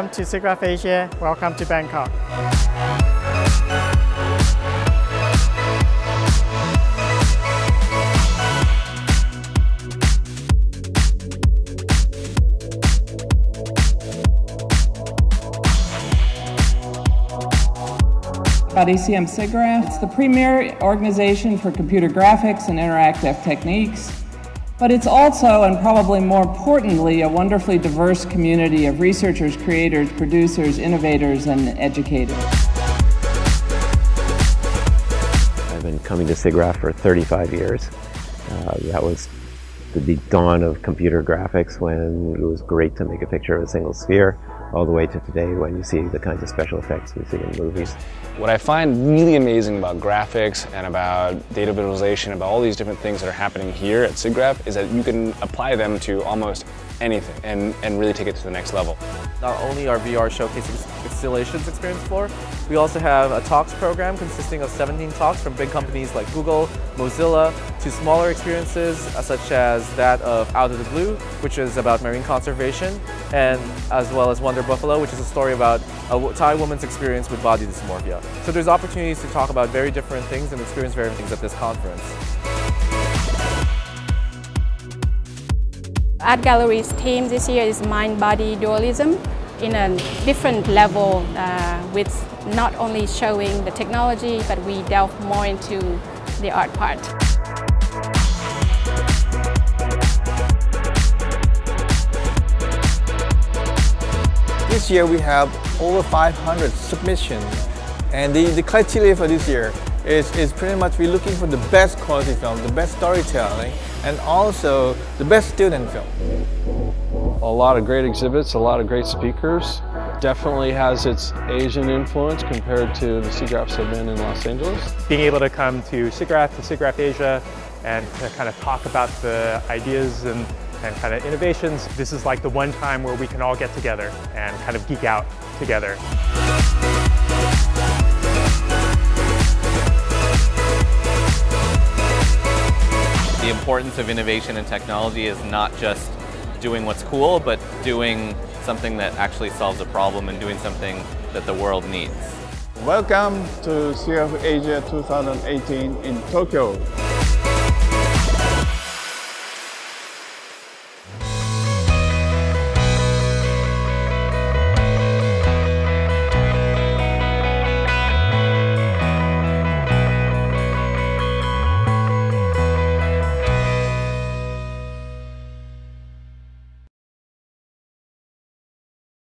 Welcome to SIGGRAPH Asia. Welcome to Bangkok. At ACM SIGGRAPH, it's the premier organization for computer graphics and interactive techniques. But it's also, and probably more importantly, a wonderfully diverse community of researchers, creators, producers, innovators, and educators. I've been coming to SIGGRAPH for 35 years. That was the dawn of computer graphics, when it was great to make a picture of a single sphere, all the way to today when you see the kinds of special effects we see in movies. What I find really amazing about graphics and about data visualization, about all these different things that are happening here at SIGGRAPH, is that you can apply them to almost anything and really take it to the next level. Not only are VR showcasing installations experience floor, we also have a talks program consisting of 17 talks from big companies like Google, Mozilla, to smaller experiences such as that of Out of the Blue, which is about marine conservation, and as well as Wonder Buffalo, which is a story about a Thai woman's experience with body dysmorphia. So there's opportunities to talk about very different things and experience very different things at this conference. Art Gallery's theme this year is mind-body dualism in a different level, with not only showing the technology, but we delve more into the art part. This year we have over 500 submissions, and the criteria for this year is pretty much we're looking for the best quality film, the best storytelling, and also the best student film. A lot of great exhibits, a lot of great speakers. Definitely has its Asian influence compared to the SIGGRAPHs I've been in Los Angeles. Being able to come to SIGGRAPH Asia, and to kind of talk about the ideas and kind of innovations, this is like the one time where we can all get together and kind of geek out together. The importance of innovation and technology is not just doing what's cool, but doing something that actually solves a problem and doing something that the world needs. Welcome to SIGGRAPH Asia 2018 in Tokyo.